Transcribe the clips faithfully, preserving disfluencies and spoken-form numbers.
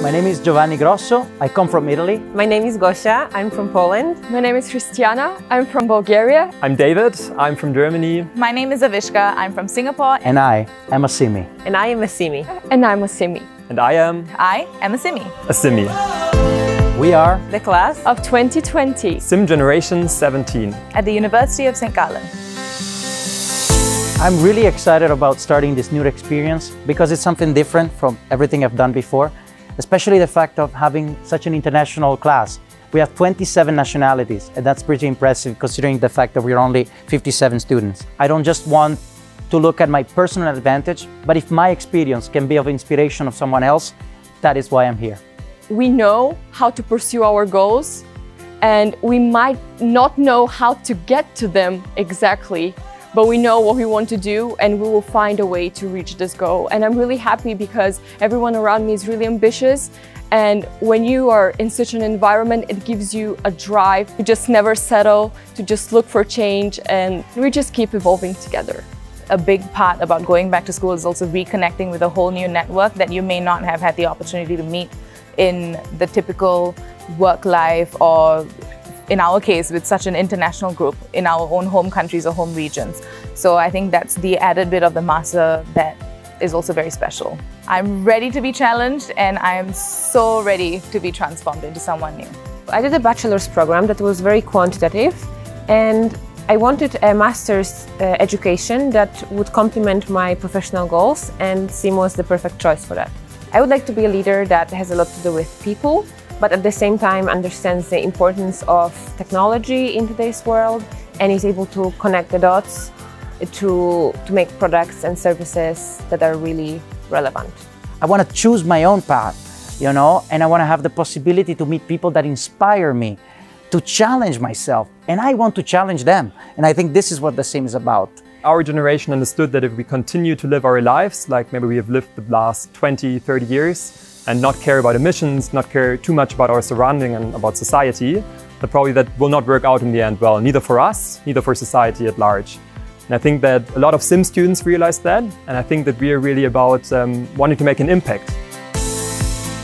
My name is Giovanni Grosso. I come from Italy. My name is Gosia. I'm from Poland. My name is Christiana. I'm from Bulgaria. I'm David. I'm from Germany. My name is Avishka. I'm from Singapore. And I am a Simi. And I am a Simi. And I'm a Simi. And I am... I am a Simi. A Simi. We are... the class of twenty twenty. Sim Generation seventeen. At the University of Saint Gallen. I'm really excited about starting this new experience because it's something different from everything I've done before, especially the fact of having such an international class. We have twenty-seven nationalities, and that's pretty impressive considering the fact that we're only fifty-seven students. I don't just want to look at my personal advantage, but if my experience can be of inspiration of someone else, that is why I'm here. We know how to pursue our goals, and we might not know how to get to them exactly, but we know what we want to do and we will find a way to reach this goal. And I'm really happy because everyone around me is really ambitious. And when you are in such an environment, it gives you a drive to just never settle, to just look for change, and we just keep evolving together. A big part about going back to school is also reconnecting with a whole new network that you may not have had the opportunity to meet in the typical work life, or in our case, with such an international group in our own home countries or home regions. So I think that's the added bit of the master that is also very special. I'm ready to be challenged, and I am so ready to be transformed into someone new. I did a bachelor's program that was very quantitative, and I wanted a master's uh, education that would complement my professional goals, and SIM was the perfect choice for that. I would like to be a leader that has a lot to do with people, but at the same time understands the importance of technology in today's world and is able to connect the dots to, to make products and services that are really relevant. I want to choose my own path, you know, and I want to have the possibility to meet people that inspire me, to challenge myself, and I want to challenge them. And I think this is what the SIM is about. Our generation understood that if we continue to live our lives, like maybe we have lived the last twenty, thirty years, and not care about emissions, not care too much about our surrounding and about society, that probably that will not work out in the end well, neither for us, neither for society at large. And I think that a lot of SIM students realize that, and I think that we are really about um, wanting to make an impact.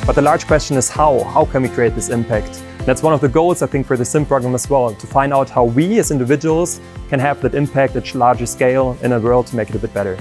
But the large question is how? How can we create this impact? And that's one of the goals, I think, for the SIM program as well, to find out how we as individuals can have that impact at a larger scale in a world to make it a bit better.